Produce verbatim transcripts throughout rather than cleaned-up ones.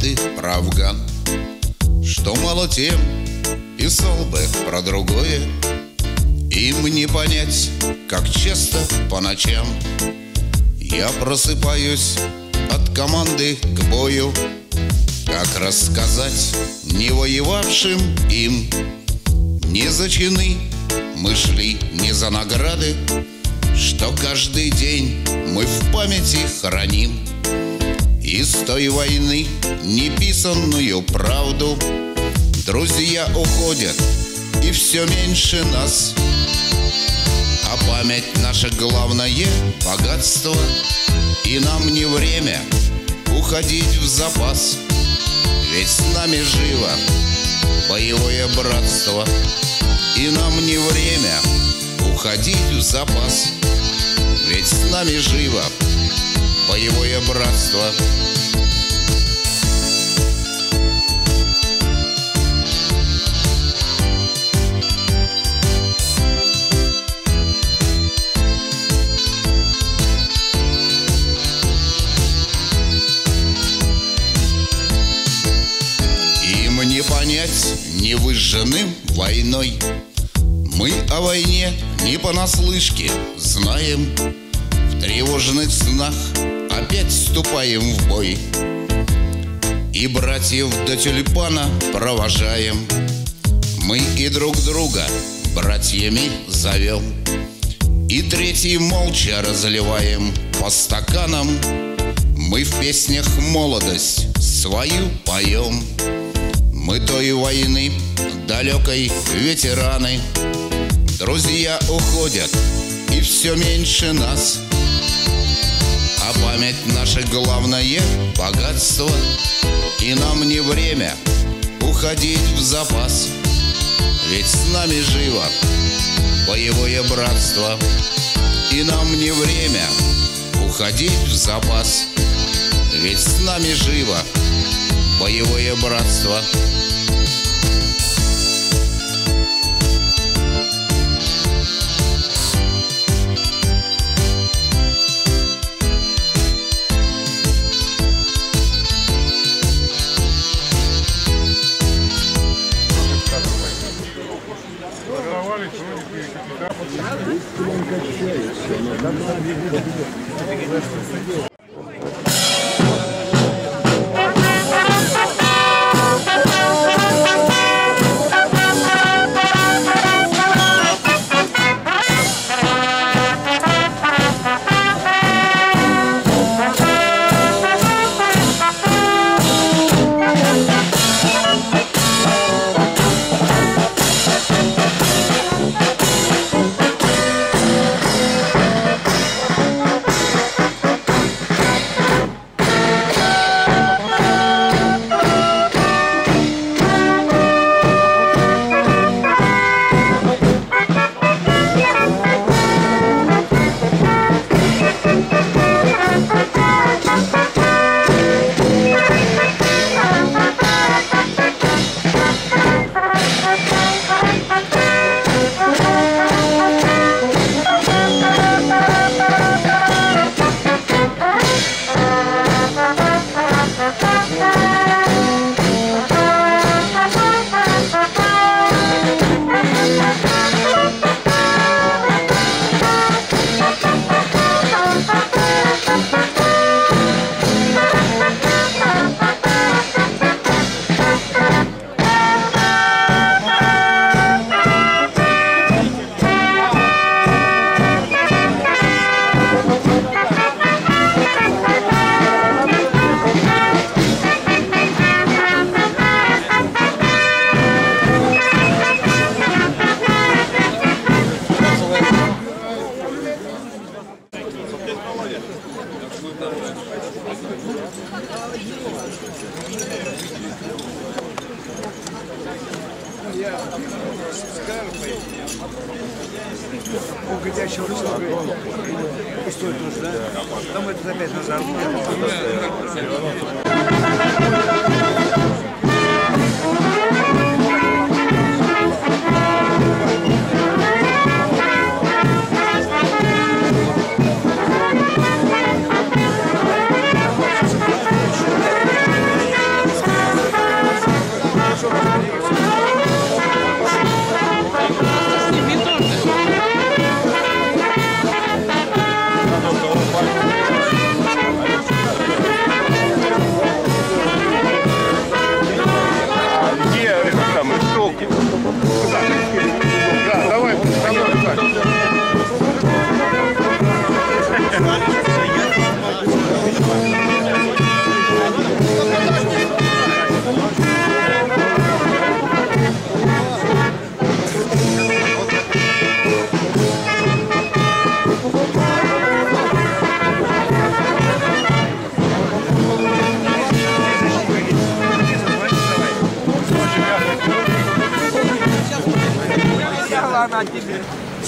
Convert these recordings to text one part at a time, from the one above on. ты, Афган, что мало тем, писал бы про другое. Им не понять, как часто по ночам я просыпаюсь от команды к бою. Как рассказать не воевавшим им, не за чины мы шли, не за награды, что каждый день мы в памяти храним из той войны неписанную правду. Друзья уходят, и все меньше нас, а память наше главное богатство, и нам не время уходить в запас, ведь с нами живо боевое братство, и нам не время уходить в запас, ведь с нами живо боевое братство. Им не понять невыжженным войной, мы о войне не понаслышке знаем. В тревожных снах опять вступаем в бой и братьев до тюльпана провожаем. Мы и друг друга братьями зовем, и третий молча разливаем по стаканам. Мы в песнях молодость свою поем, мы той войны далекой ветераны. Друзья уходят, и все меньше нас, а память наше главное богатство, и нам не время уходить в запас, ведь с нами живо боевое братство, и нам не время уходить в запас, ведь с нами живо боевое братство.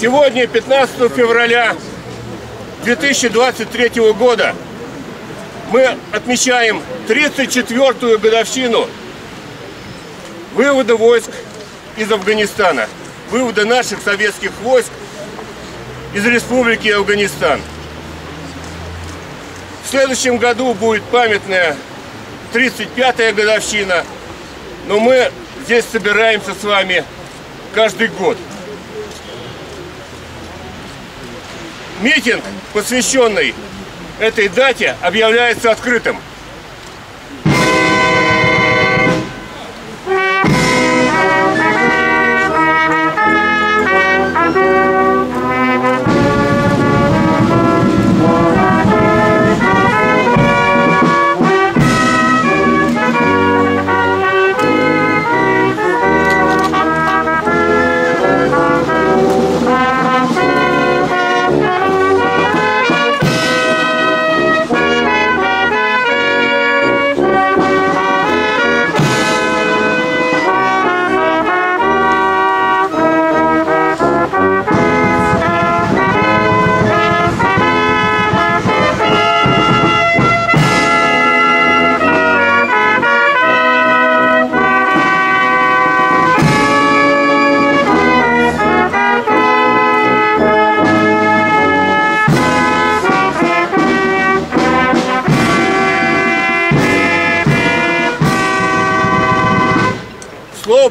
Сегодня, пятнадцатого февраля две тысячи двадцать третьего года, мы отмечаем тридцать четвёртую годовщину вывода войск из Афганистана, вывода наших советских войск из Республики Афганистан. В следующем году будет памятная тридцать пятая годовщина, но мы здесь собираемся с вами каждый год. Митинг, посвященный этой дате, объявляется открытым.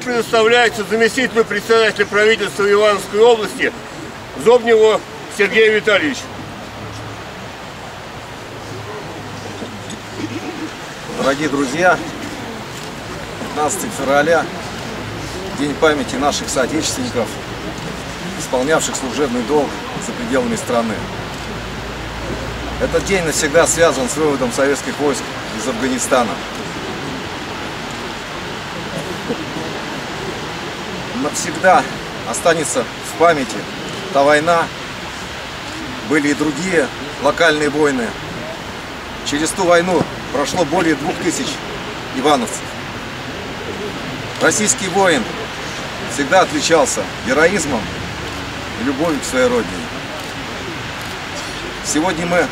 Представляется заместитель председателя правительства Ивановской области Зобневу Сергею Витальевичу. Дорогие друзья, пятнадцатого февраля, день памяти наших соотечественников, исполнявших служебный долг за пределами страны. Этот день навсегда связан с выводом советских войск из Афганистана. Навсегда останется в памяти та война, были и другие локальные войны. Через ту войну прошло более двух тысяч ивановцев. Российский воин всегда отличался героизмом и любовью к своей родине. Сегодня мы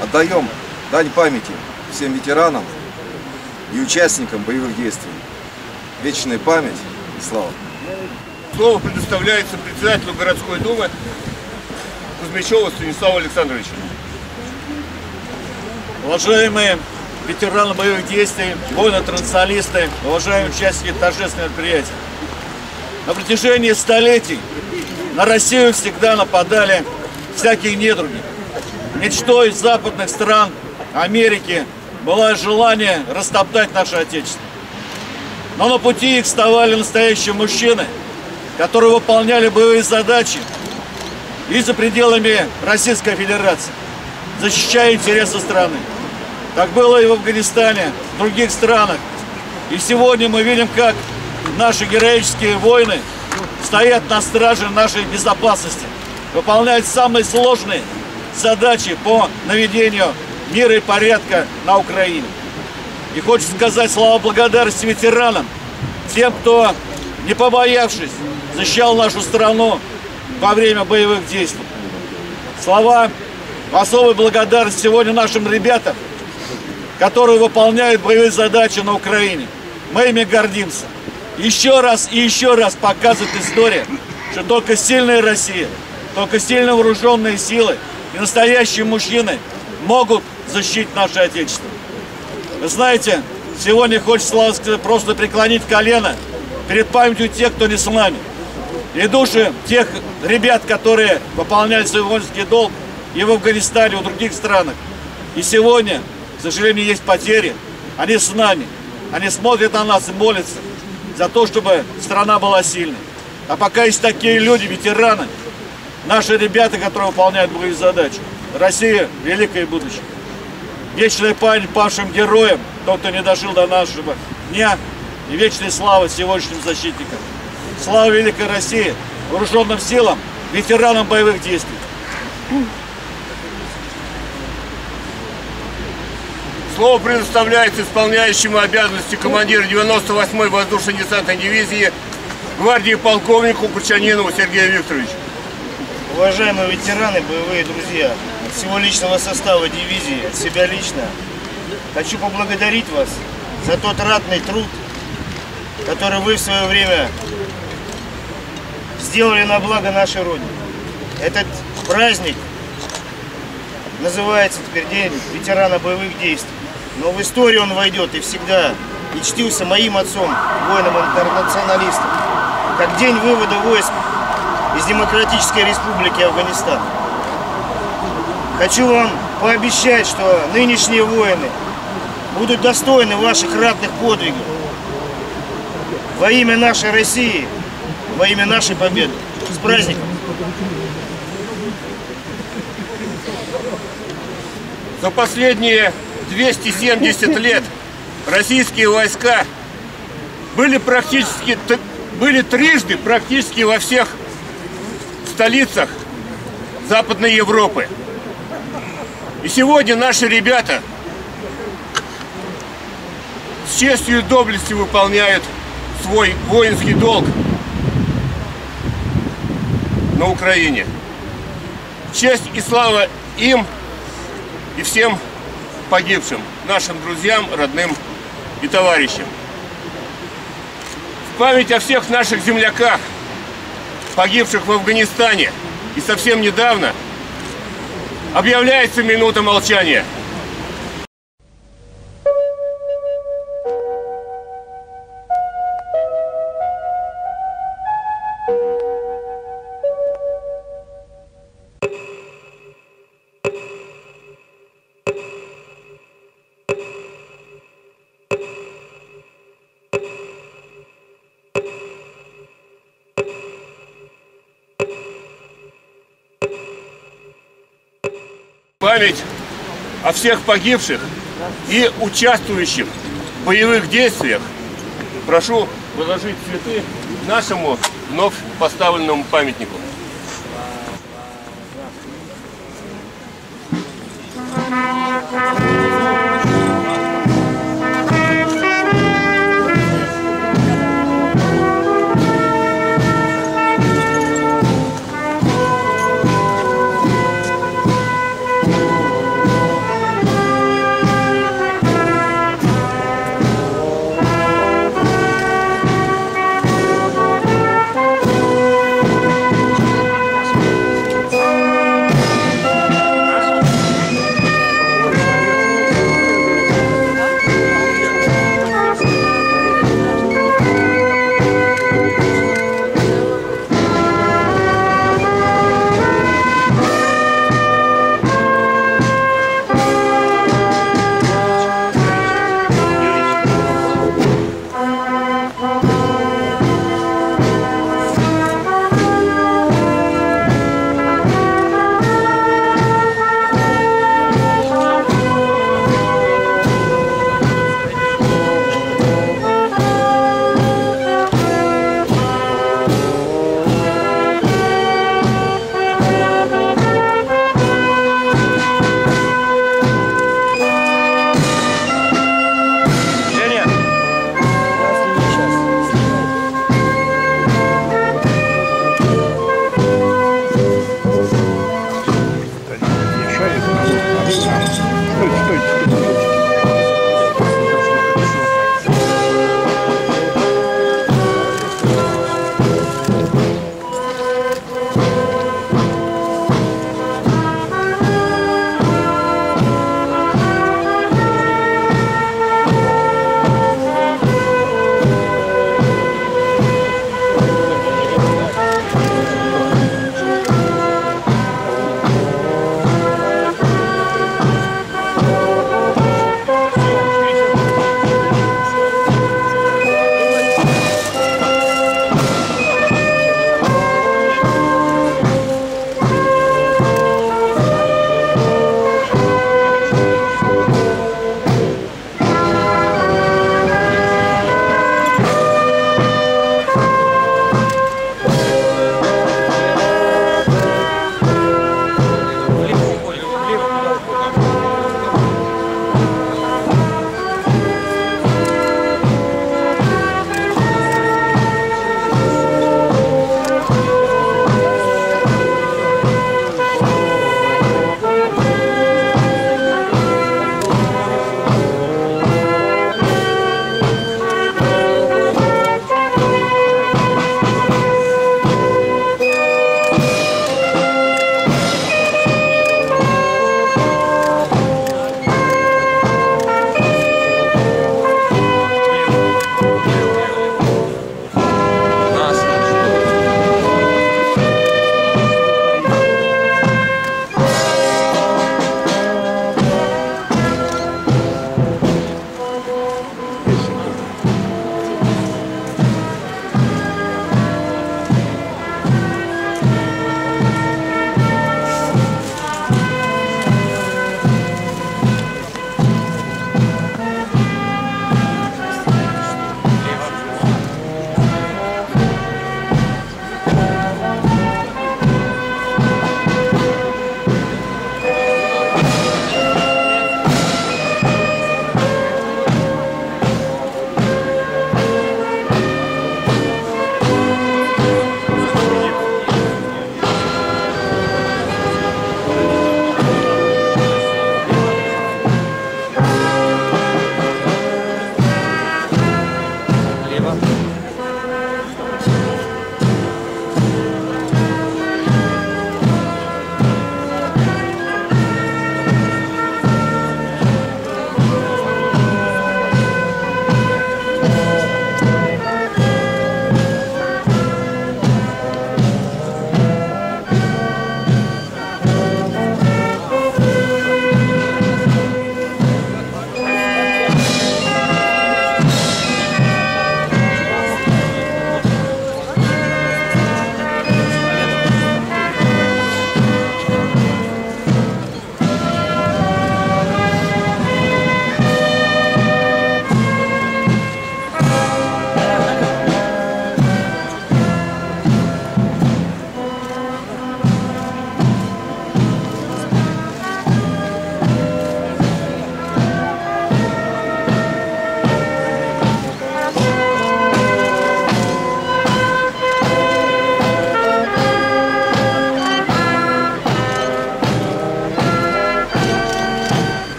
отдаем дань памяти всем ветеранам и участникам боевых действий. Вечная память. Слово. Слово предоставляется председателю городской думы Кузьмичеву Станиславу Александровичу. Уважаемые ветераны боевых действий, воины-интернационалисты, уважаемые участники торжественного мероприятия. На протяжении столетий на Россию всегда нападали всякие недруги. Ничто из западных стран Америки было желание растоптать наше Отечество. Но на пути их вставали настоящие мужчины, которые выполняли боевые задачи и за пределами Российской Федерации, защищая интересы страны. Так было и в Афганистане, в других странах. И сегодня мы видим, как наши героические воины стоят на страже нашей безопасности, выполняют самые сложные задачи по наведению мира и порядка на Украине. И хочется сказать слова благодарности ветеранам, тем, кто, не побоявшись, защищал нашу страну во время боевых действий. Слова особой благодарности сегодня нашим ребятам, которые выполняют боевые задачи на Украине. Мы ими гордимся. Еще раз и еще раз показывает история, что только сильная Россия, только сильно вооруженные силы и настоящие мужчины могут защитить наше Отечество. Вы знаете, сегодня хочется просто преклонить колено перед памятью тех, кто не с нами. И души тех ребят, которые выполняли свой воинский долг и в Афганистане, и в других странах. И сегодня, к сожалению, есть потери. Они с нами. Они смотрят на нас и молятся за то, чтобы страна была сильной. А пока есть такие люди, ветераны, наши ребята, которые выполняют боевые задачи. Россия – великое будущее. Вечная память павшим героям, тот, кто не дожил до нашего дня, и вечная слава сегодняшним защитникам. Слава великой России, вооруженным силам, ветеранам боевых действий. Слово предоставляется исполняющему обязанности командира девяносто восьмой воздушно-десантной дивизии гвардии полковнику Кучанинову Сергею Викторовичу. Уважаемые ветераны, боевые друзья, от всего личного состава дивизии, от себя лично, хочу поблагодарить вас за тот ратный труд, который вы в свое время сделали на благо нашей Родины. Этот праздник называется теперь День ветерана боевых действий, но в историю он войдет и всегда, и чтился моим отцом, воином-интернационалистом, как день вывода войск из Демократической Республики Афганистан. Хочу вам пообещать, что нынешние воины будут достойны ваших ратных подвигов во имя нашей России, во имя нашей победы. С праздником! За последние двести семьдесят лет российские войска были практически были трижды практически во всех столицах Западной Европы. И сегодня наши ребята с честью и доблестью выполняют свой воинский долг на Украине. Честь и слава им и всем погибшим, нашим друзьям, родным и товарищам. В память о всех наших земляках, погибших в Афганистане, и совсем недавно, объявляется минута молчания. Память о всех погибших и участвующих в боевых действиях прошу возложить цветы нашему вновь поставленному памятнику.